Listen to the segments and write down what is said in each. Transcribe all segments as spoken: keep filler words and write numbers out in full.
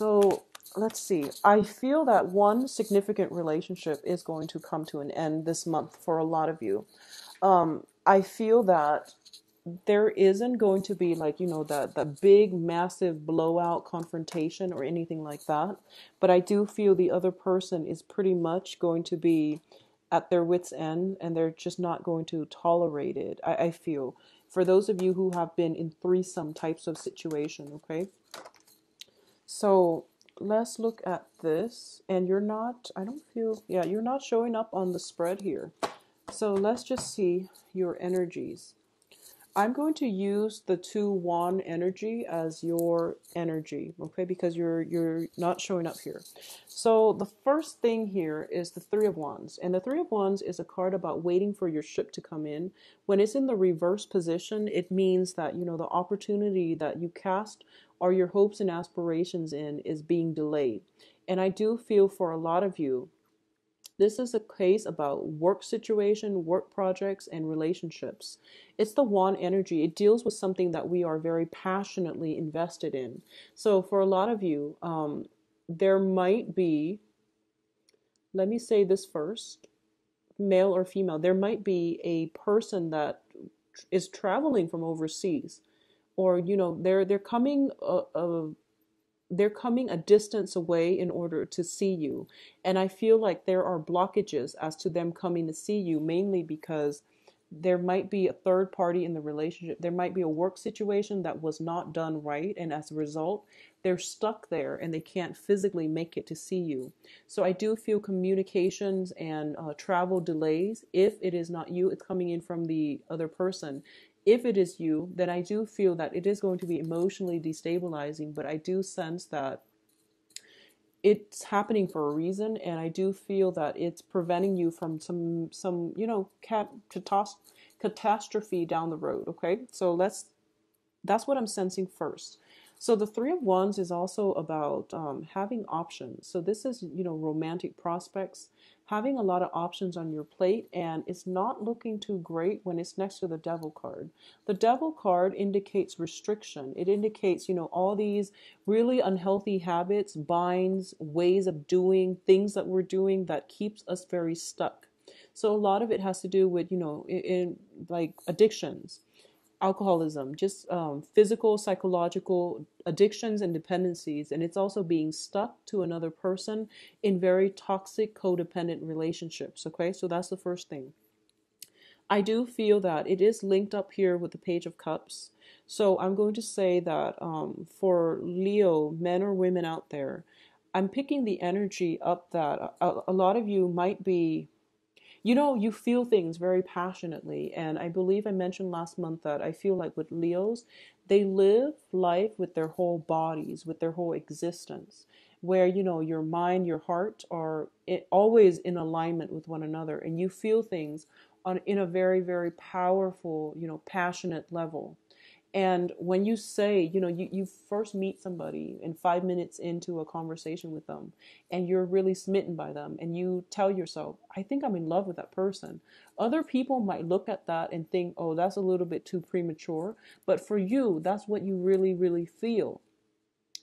So let's see. I feel that one significant relationship is going to come to an end this month for a lot of you. Um, I feel that there isn't going to be like, you know, the, the big, massive blowout confrontation or anything like that. But I do feel the other person is pretty much going to be at their wits' end, and they're just not going to tolerate it. I, I feel for those of you who have been in threesome types of situation. Okay. So let's look at this, and you're not, I don't feel, yeah, you're not showing up on the spread here. So let's just see your energies. I'm going to use the two wand energy as your energy, okay, because you're you're not showing up here. So the first thing here is the Three of Wands, and the Three of Wands is a card about waiting for your ship to come in. When it's in the reverse position, it means that, you know, the opportunity that you cast or your hopes and aspirations in is being delayed. And I do feel for a lot of you, this is a case about work situation, work projects, and relationships. It's the wand energy. It deals with something that we are very passionately invested in. So for a lot of you, um, there might be, let me say this first, male or female, there might be a person that is traveling from overseas, or, you know, they're, they're coming a, a they're coming a distance away in order to see you. And I feel like there are blockages as to them coming to see you, mainly because there might be a third party in the relationship. There might be a work situation that was not done right, and as a result, they're stuck there and they can't physically make it to see you. So I do feel communications and uh, travel delays. If it is not you, it's coming in from the other person. If it is you, then I do feel that it is going to be emotionally destabilizing, but I do sense that it's happening for a reason, and I do feel that it's preventing you from some, some you know, cat, catas catastrophe down the road, okay? So let's, that's what I'm sensing first. So the Three of Wands is also about um, having options. So this is, you know, romantic prospects, having a lot of options on your plate, and it's not looking too great when it's next to the Devil card. The Devil card indicates restriction. It indicates, you know, all these really unhealthy habits, binds, ways of doing, things that we're doing that keeps us very stuck. So a lot of it has to do with, you know, in, in like addictions, alcoholism, just um, physical, psychological addictions and dependencies. And it's also being stuck to another person in very toxic, codependent relationships. Okay, so that's the first thing. I do feel that it is linked up here with the Page of Cups. So I'm going to say that um, for Leo, men or women out there, I'm picking the energy up that a, a lot of you might be, you know, you feel things very passionately. And I believe I mentioned last month that I feel like with Leos, they live life with their whole bodies, with their whole existence, where, you know, your mind, your heart are always in alignment with one another. And you feel things on in a very, very powerful, you know, passionate level. And when you say, you know, you, you first meet somebody and five minutes into a conversation with them and you're really smitten by them and you tell yourself, I think I'm in love with that person. Other people might look at that and think, oh, that's a little bit too premature. But for you, that's what you really, really feel.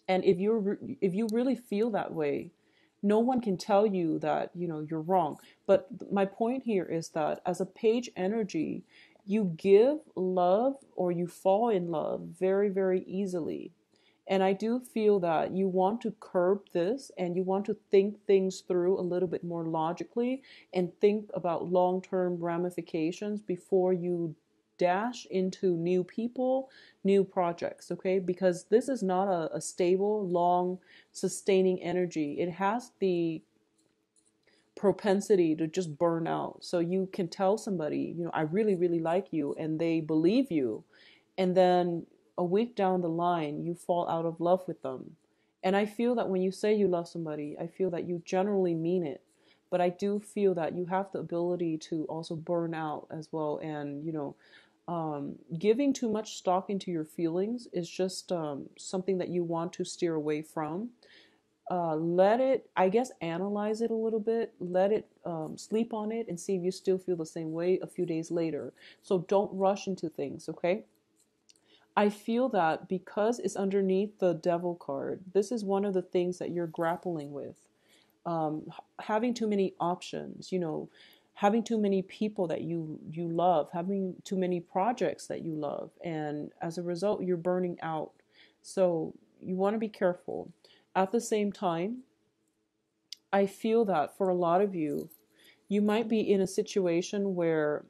And if you're, if you really feel that way, no one can tell you that, you know, you're wrong. But my point here is that as a page energy, you give love or you fall in love very, very easily. And I do feel that you want to curb this and you want to think things through a little bit more logically and think about long-term ramifications before you dash into new people, new projects, okay? Because this is not a, a stable, long, sustaining energy. It has the propensity to just burn out. So you can tell somebody, you know, I really, really like you, and they believe you. And then a week down the line, you fall out of love with them. And I feel that when you say you love somebody, I feel that you generally mean it. But I do feel that you have the ability to also burn out as well. And, you know, um, giving too much stock into your feelings is just um, something that you want to steer away from. Uh, let it, I guess, analyze it a little bit, let it um, sleep on it and see if you still feel the same way a few days later. So don't rush into things, okay? I feel that because it's underneath the devil card, this is one of the things that you're grappling with. Um, having too many options, you know, having too many people that you, you love, having too many projects that you love. And as a result, you're burning out. So you want to be careful. At the same time, I feel that for a lot of you, you might be in a situation where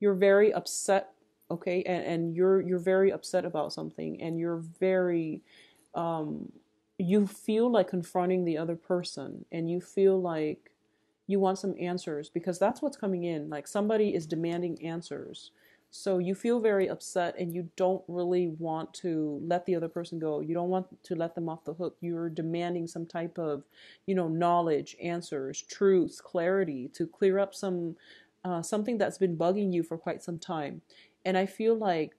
you're very upset. Okay, and, and you're you're very upset about something, and you're very, um, you feel like confronting the other person, and you feel like you want some answers, because that's what's coming in. Like somebody is demanding answers. So you feel very upset, and you don't really want to let the other person go. You don't want to let them off the hook. You're demanding some type of, you know, knowledge, answers, truths, clarity to clear up some uh, something that's been bugging you for quite some time. And I feel like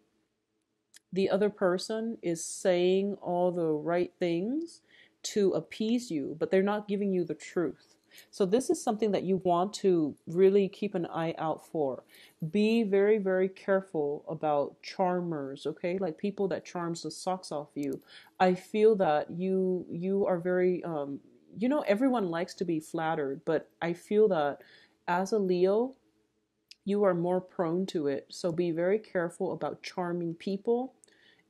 the other person is saying all the right things to appease you, but they're not giving you the truth. So this is something that you want to really keep an eye out for. Be very, very careful about charmers, okay? Like people that charms the socks off you. I feel that you you are very, um, you know, everyone likes to be flattered, but I feel that as a Leo, you are more prone to it. So be very careful about charming people,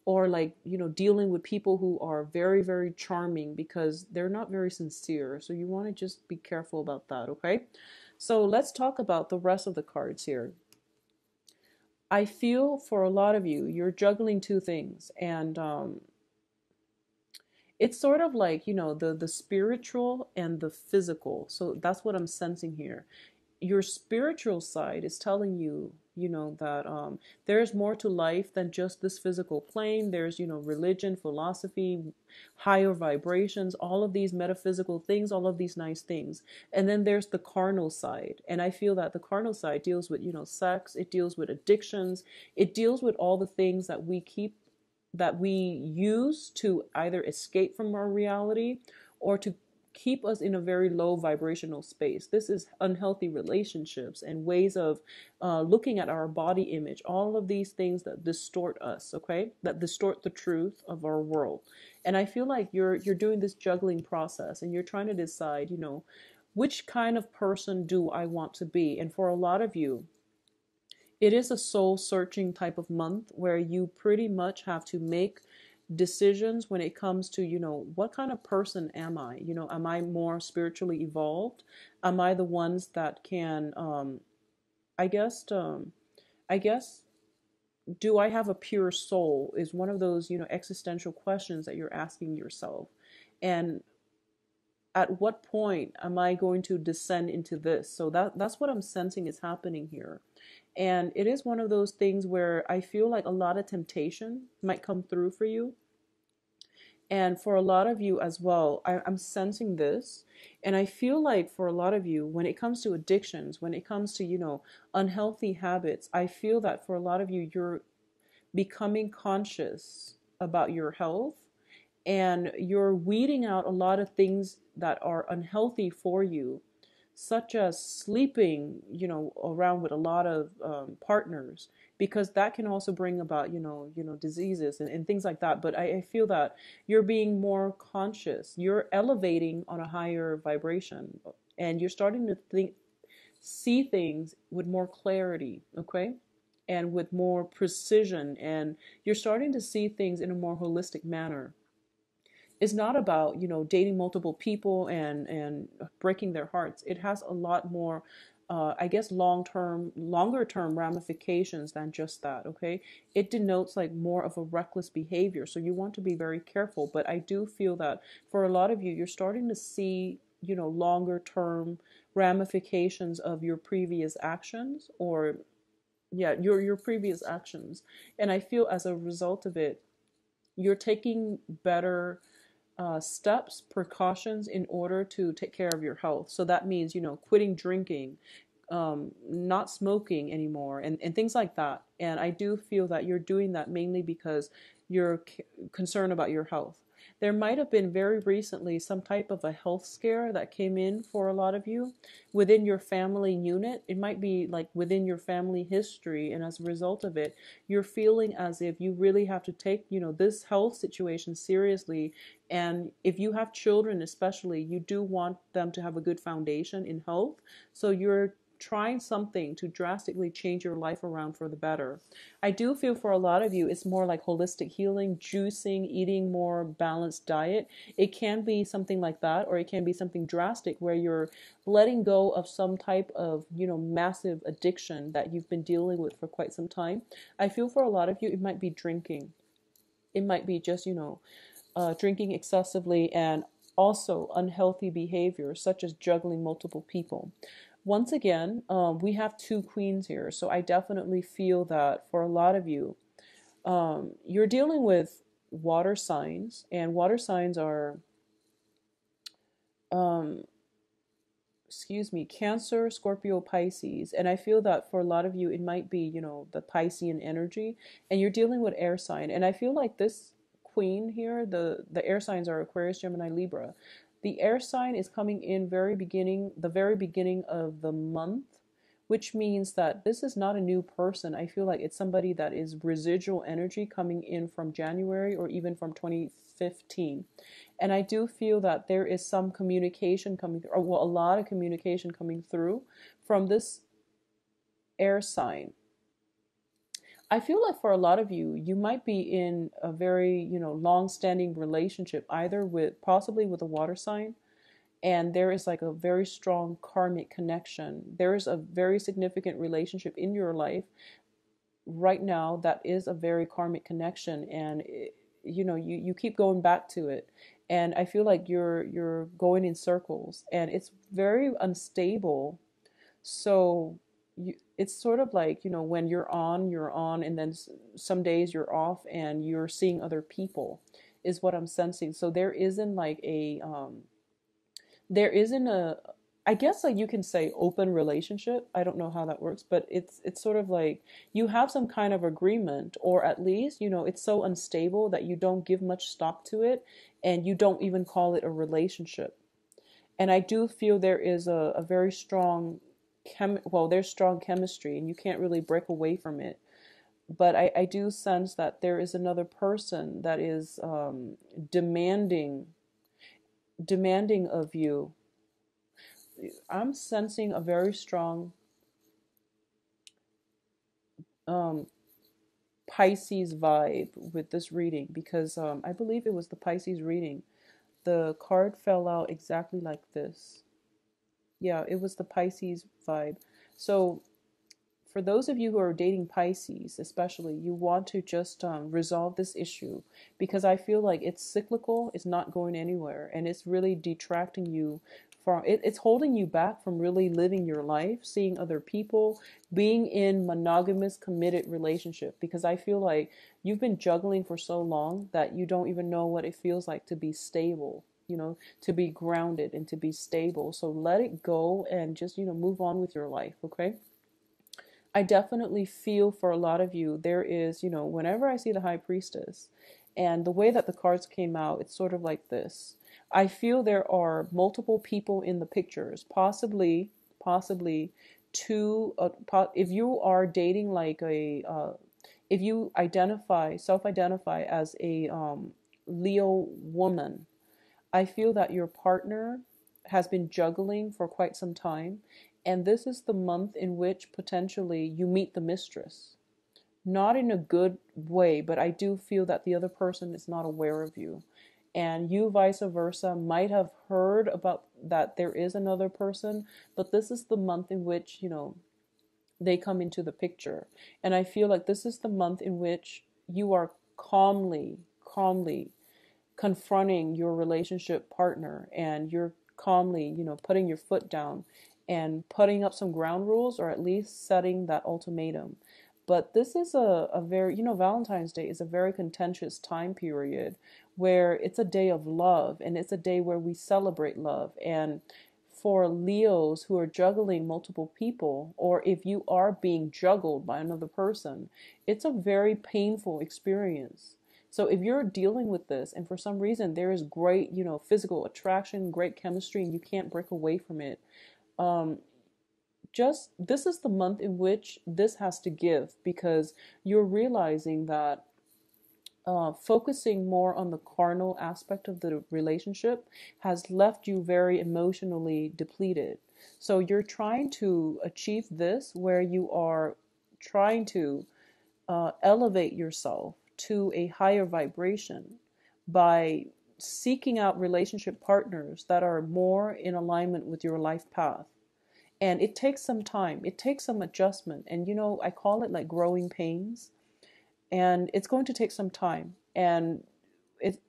or like, you know, dealing with people who are very, very charming, because they're not very sincere. So you want to just be careful about that. Okay. So let's talk about the rest of the cards here. I feel for a lot of you, you're juggling two things, and um, it's sort of like, you know, the, the spiritual and the physical. So that's what I'm sensing here. Your spiritual side is telling you, you know, that um, there's more to life than just this physical plane. There's, you know, religion, philosophy, higher vibrations, all of these metaphysical things, all of these nice things. And then there's the carnal side. And I feel that the carnal side deals with, you know, sex. It deals with addictions. It deals with all the things that we keep, that we use to either escape from our reality or to keep us in a very low vibrational space. This is unhealthy relationships and ways of uh, looking at our body image, all of these things that distort us, okay? That distort the truth of our world. And I feel like you're you're doing this juggling process, and you're trying to decide, you know, which kind of person do I want to be? And for a lot of you, it is a soul searching type of month where you pretty much have to make decisions when it comes to, you know, what kind of person am I? You know, am I more spiritually evolved? Am I the ones that can, um, I guess, um, I guess, do I have a pure soul is one of those, you know, existential questions that you're asking yourself. And at what point am I going to descend into this? So that, that's what I'm sensing is happening here. And it is one of those things where I feel like a lot of temptation might come through for you. And for a lot of you as well, I, I'm sensing this. And I feel like for a lot of you, when it comes to addictions, when it comes to, you know, unhealthy habits, I feel that for a lot of you, you're becoming conscious about your health. And you're weeding out a lot of things that are unhealthy for you, such as sleeping, you know, around with a lot of um, partners, because that can also bring about, you know, you know, diseases and, and things like that. But I, I feel that you're being more conscious. You're elevating on a higher vibration, and you're starting to think, see things with more clarity, okay, and with more precision, and you're starting to see things in a more holistic manner. It's not about, you know, dating multiple people and, and breaking their hearts. It has a lot more, uh, I guess, long-term, longer-term ramifications than just that, okay? It denotes like more of a reckless behavior. So you want to be very careful. But I do feel that for a lot of you, you're starting to see, you know, longer-term ramifications of your previous actions or, yeah, your, your previous actions. And I feel as a result of it, you're taking better Uh, steps, precautions in order to take care of your health. So that means, you know, quitting drinking, um, not smoking anymore, and, and things like that. And I do feel that you're doing that mainly because you're c- concerned about your health. There might have been very recently some type of a health scare that came in for a lot of you within your family unit. It might be like within your family history, and as a result of it, you're feeling as if you really have to take, you know, this health situation seriously. And if you have children especially, you do want them to have a good foundation in health. So you're trying something to drastically change your life around for the better. I do feel for a lot of you, it's more like holistic healing, juicing, eating more balanced diet. It can be something like that, or it can be something drastic where you're letting go of some type of, you know, massive addiction that you've been dealing with for quite some time. I feel for a lot of you, it might be drinking. It might be just, you know, uh, drinking excessively, and also unhealthy behavior, such as juggling multiple people. Once again, um, we have two queens here, so I definitely feel that for a lot of you, um, you're dealing with water signs, and water signs are, um, excuse me, Cancer, Scorpio, Pisces, and I feel that for a lot of you, it might be, you know, the Piscean energy, and you're dealing with air sign, and I feel like this queen here, the, the air signs are Aquarius, Gemini, Libra. The air sign is coming in very beginning, the very beginning of the month, which means that this is not a new person. I feel like it's somebody that is residual energy coming in from January or even from twenty fifteen. And I do feel that there is some communication coming through, or well, a lot of communication coming through from this air sign. I feel like for a lot of you, you might be in a very, you know, long-standing relationship, either with, possibly with a water sign, and there is like a very strong karmic connection. There is a very significant relationship in your life right now that is a very karmic connection, and it, you know, you, you keep going back to it. And I feel like you're you're going in circles, and it's very unstable. So You, it's sort of like, you know, when you're on, you're on, and then some days you're off and you're seeing other people is what I'm sensing. So there isn't like a, um, there isn't a, I guess like you can say open relationship. I don't know how that works, but it's, it's sort of like you have some kind of agreement, or at least, you know, it's so unstable that you don't give much stock to it, and you don't even call it a relationship. And I do feel there is a, a very strong Chem well, there's strong chemistry, and you can't really break away from it. But I, I do sense that there is another person that is um, demanding, demanding of you. I'm sensing a very strong um, Pisces vibe with this reading, because um, I believe it was the Pisces reading. The card fell out exactly like this. Yeah, it was the Pisces vibe. So for those of you who are dating Pisces, especially, you want to just um, resolve this issue, because I feel like it's cyclical, it's not going anywhere, and it's really detracting you from, it, it's holding you back from really living your life, seeing other people, being in monogamous, committed relationship, because I feel like you've been juggling for so long that you don't even know what it feels like to be stable. You know, to be grounded and to be stable. So let it go and just, you know, move on with your life, okay? I definitely feel for a lot of you, there is, you know, whenever I see the High Priestess and the way that the cards came out, it's sort of like this. I feel there are multiple people in the pictures, possibly, possibly two, uh, po if you are dating like a, uh, if you identify, self-identify as a um, Leo woman, I feel that your partner has been juggling for quite some time, and this is the month in which potentially you meet the mistress. Not in a good way, but I do feel that the other person is not aware of you, and you vice versa might have heard about that there is another person, but this is the month in which, you know, they come into the picture. And I feel like this is the month in which you are calmly, calmly confronting your relationship partner, and you're calmly, you know, putting your foot down and putting up some ground rules, or at least setting that ultimatum. But this is a, a very, you know, Valentine's Day is a very contentious time period where it's a day of love, and it's a day where we celebrate love. And for Leos who are juggling multiple people, or if you are being juggled by another person, it's a very painful experience. So if you're dealing with this and for some reason there is great, you know, physical attraction, great chemistry, and you can't break away from it, um, just this is the month in which this has to give, because you're realizing that Uh, focusing more on the carnal aspect of the relationship has left you very emotionally depleted. So you're trying to achieve this where you are trying to uh, elevate yourself to a higher vibration by seeking out relationship partners that are more in alignment with your life path. And it takes some time. It takes some adjustment. And, you know, I call it like growing pains. And it's going to take some time, and it,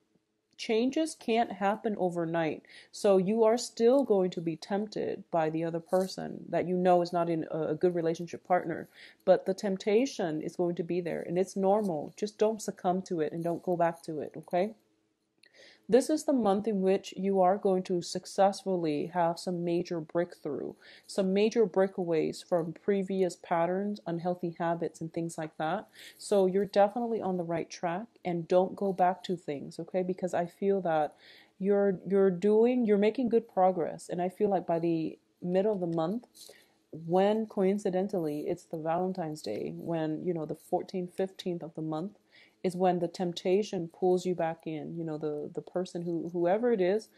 changes can't happen overnight. So you are still going to be tempted by the other person that you know is not in a good relationship partner, but the temptation is going to be there, and it's normal. Just don't succumb to it and don't go back to it, okay? This is the month in which you are going to successfully have some major breakthrough, some major breakaways from previous patterns, unhealthy habits, and things like that. So you're definitely on the right track, and don't go back to things, okay? Because I feel that you're you're doing, you're making good progress, and I feel like by the middle of the month, when coincidentally it's the Valentine's Day, when, you know, the fourteenth, fifteenth of the month, is when the temptation pulls you back in. You know, the, the person who, whoever it is,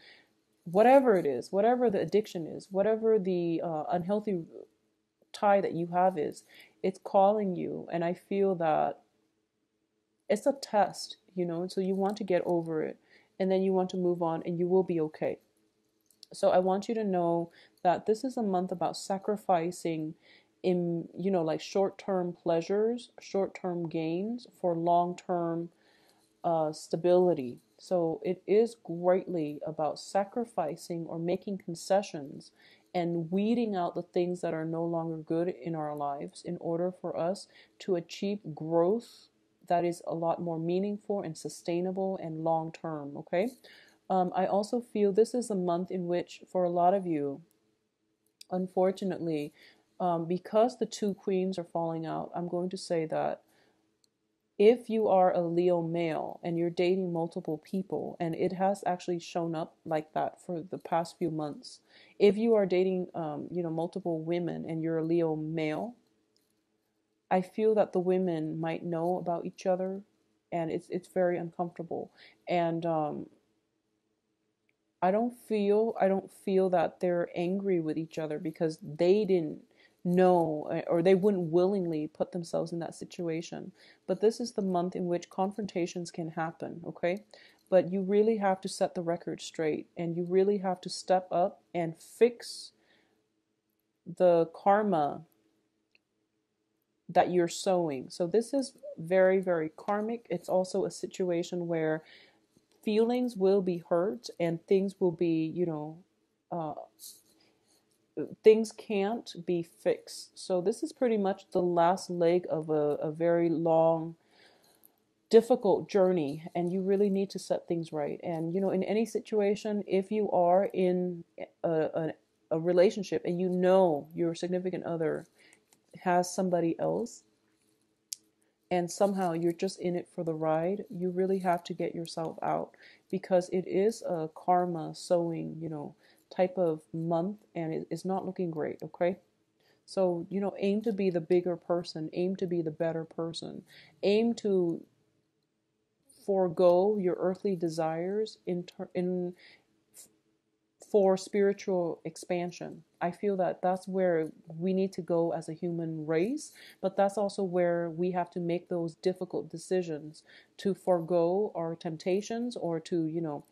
whatever it is, whatever the addiction is, whatever the uh, unhealthy tie that you have is, it's calling you. And I feel that it's a test, you know, and so you want to get over it, and then you want to move on, and you will be okay. So I want you to know that this is a month about sacrificing in, you know, like short-term pleasures, short-term gains for long-term uh, stability. So it is greatly about sacrificing or making concessions and weeding out the things that are no longer good in our lives in order for us to achieve growth that is a lot more meaningful and sustainable and long-term, okay? Um, I also feel this is a month in which, for a lot of you, unfortunately, Um, because the two queens are falling out, I'm going to say that if you are a Leo male and you're dating multiple people, and it has actually shown up like that for the past few months, if you are dating, um, you know, multiple women and you're a Leo male, I feel that the women might know about each other, and it's it's very uncomfortable. And um, I don't feel I don't feel that they're angry with each other because they didn't know, or they wouldn't willingly put themselves in that situation. But this is the month in which confrontations can happen, okay? But you really have to set the record straight, and you really have to step up and fix the karma that you're sowing. So this is very, very karmic. It's also a situation where feelings will be hurt, and things will be, you know, uh, things can't be fixed. So this is pretty much the last leg of a, a very long, difficult journey, and you really need to set things right. And, you know, in any situation, if you are in a, a, a relationship and you know your significant other has somebody else, and somehow you're just in it for the ride, you really have to get yourself out, because it is a karma sowing, you know, type of month, and it's not looking great, okay? So, you know, aim to be the bigger person, aim to be the better person, aim to forego your earthly desires in, in for spiritual expansion. I feel that that's where we need to go as a human race, but that's also where we have to make those difficult decisions to forego our temptations, or to, you know,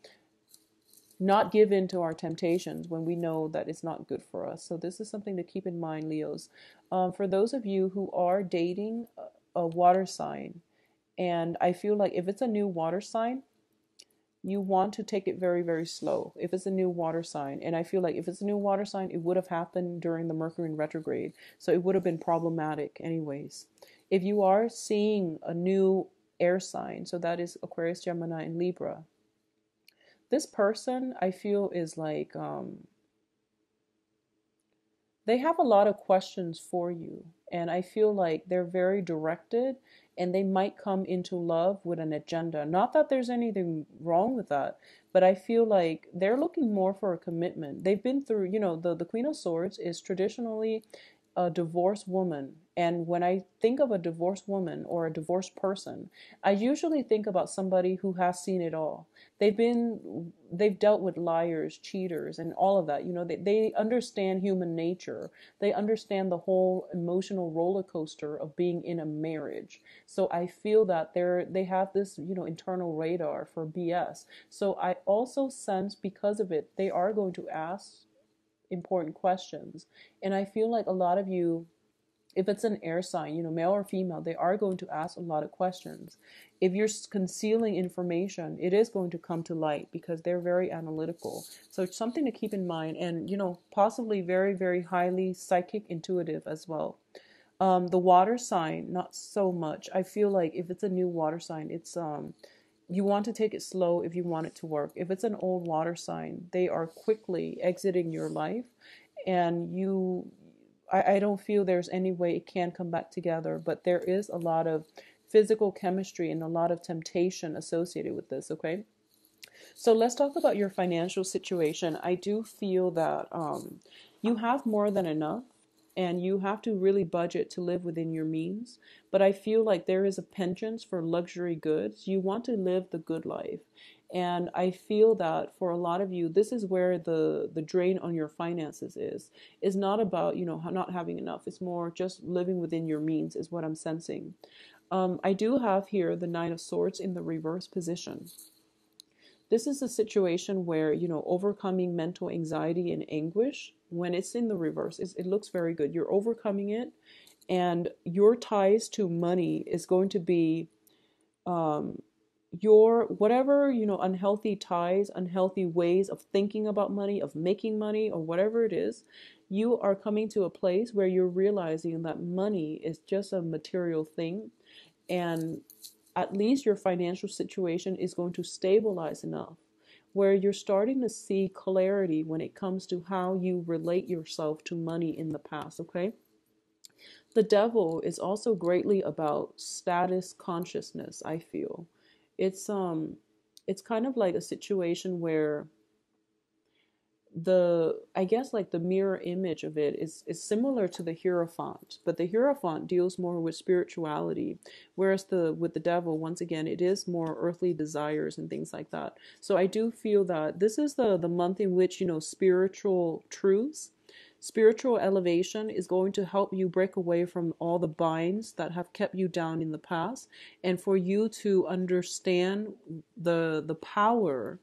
not give in to our temptations when we know that it's not good for us. So this is something to keep in mind, Leos. Um, for those of you who are dating a water sign, and I feel like if it's a new water sign, you want to take it very, very slow. If it's a new water sign, and I feel like if it's a new water sign, it would have happened during the Mercury in retrograde, so it would have been problematic anyways. If you are seeing a new air sign, so that is Aquarius, Gemini, and Libra, this person, I feel, is like, um, they have a lot of questions for you. And I feel like they're very directed, and they might come into love with an agenda. Not that there's anything wrong with that, but I feel like they're looking more for a commitment. They've been through, you know, the, the Queen of Swords is traditionally a divorced woman. And when I think of a divorced woman or a divorced person, I usually think about somebody who has seen it all. They've been, they've dealt with liars, cheaters, and all of that. You know, they, they understand human nature. They understand the whole emotional roller coaster of being in a marriage. So I feel that they're, they have this, you know, internal radar for B S. So I also sense because of it, they are going to ask important questions. And I feel like a lot of you, if it's an air sign, you know, male or female, they are going to ask a lot of questions. If you're concealing information, it is going to come to light because they're very analytical. So it's something to keep in mind, and, you know, possibly very, very highly psychic intuitive as well. Um, the water sign, not so much. I feel like if it's a new water sign, it's, um, you want to take it slow if you want it to work. If it's an old water sign, they are quickly exiting your life, and you... I don't feel there's any way it can come back together, but there is a lot of physical chemistry and a lot of temptation associated with this, okay? So let's talk about your financial situation. I do feel that um, you have more than enough, and you have to really budget to live within your means. But I feel like there is a penchant for luxury goods. You want to live the good life. And I feel that for a lot of you, this is where the, the drain on your finances is. It's not about, you know, not having enough. It's more just living within your means is what I'm sensing. Um, I do have here the Nine of Swords in the reverse position. This is a situation where, you know, overcoming mental anxiety and anguish, when it's in the reverse, it's, it looks very good. You're overcoming it, and your ties to money is going to be... Um, your whatever, you know, unhealthy ties, unhealthy ways of thinking about money, of making money, or whatever it is, you are coming to a place where you're realizing that money is just a material thing, and at least your financial situation is going to stabilize enough where you're starting to see clarity when it comes to how you relate yourself to money in the past, okay? The devil is also greatly about status consciousness, I feel. It's um, it's kind of like a situation where the, I guess like the mirror image of it is, is similar to the Hierophant, but the Hierophant deals more with spirituality, whereas the with the devil, once again, it is more earthly desires and things like that. So I do feel that this is the, the month in which, you know, spiritual truths, spiritual elevation is going to help you break away from all the binds that have kept you down in the past, and for you to understand the the power,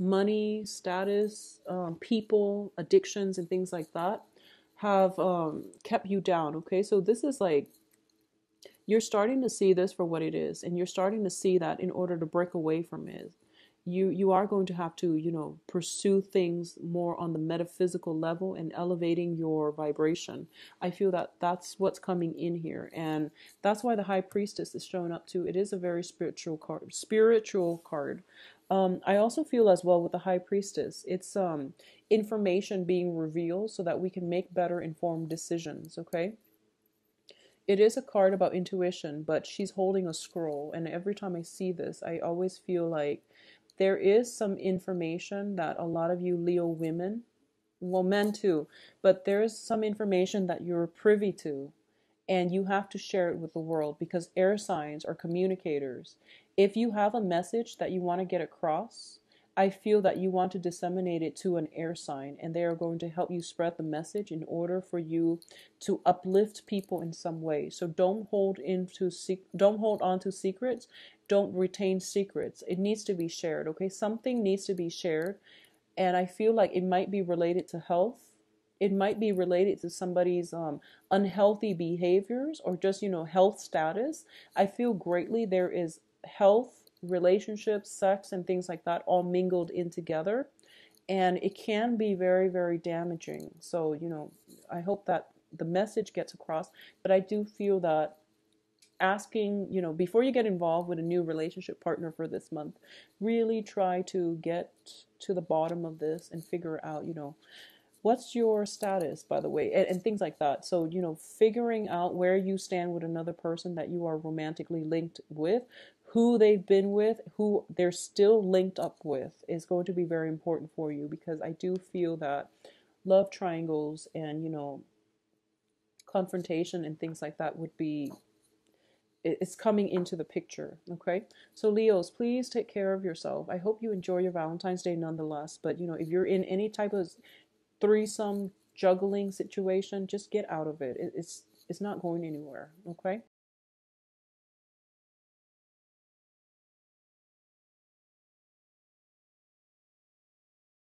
money, status, um, people, addictions, and things like that have um, kept you down, okay? So this is like, you're starting to see this for what it is, and you're starting to see that in order to break away from it, You, you are going to have to, you know, pursue things more on the metaphysical level and elevating your vibration. I feel that that's what's coming in here. And that's why the High Priestess is showing up too. It is a very spiritual card. Spiritual card. Um, I also feel as well with the High Priestess, it's um, information being revealed so that we can make better informed decisions, okay? It is a card about intuition, but she's holding a scroll. And every time I see this, I always feel like there is some information that a lot of you Leo women, well, men too, but there is some information that you're privy to, and you have to share it with the world because air signs are communicators. If you have a message that you want to get across, I feel that you want to disseminate it to an air sign, and they are going to help you spread the message in order for you to uplift people in some way. So don't hold into, don't hold on to secrets. Don't retain secrets. It needs to be shared, okay? Something needs to be shared, and I feel like it might be related to health. It might be related to somebody's um, unhealthy behaviors or just, you know, health status. I feel greatly there is health, relationships, sex, and things like that all mingled in together, and it can be very, very damaging. So, you know, I hope that the message gets across, but I do feel that asking, you know, before you get involved with a new relationship partner for this month, really try to get to the bottom of this and figure out, you know, what's your status, by the way, and, and things like that. So, you know, figuring out where you stand with another person that you are romantically linked with, who they've been with, who they're still linked up with, is going to be very important for you, because I do feel that love triangles and, you know, confrontation and things like that would be, it's coming into the picture. Okay, so Leos, please take care of yourself. I hope you enjoy your Valentine's Day nonetheless, but you know, if you're in any type of threesome juggling situation, just get out of it. It's it's not going anywhere. Okay.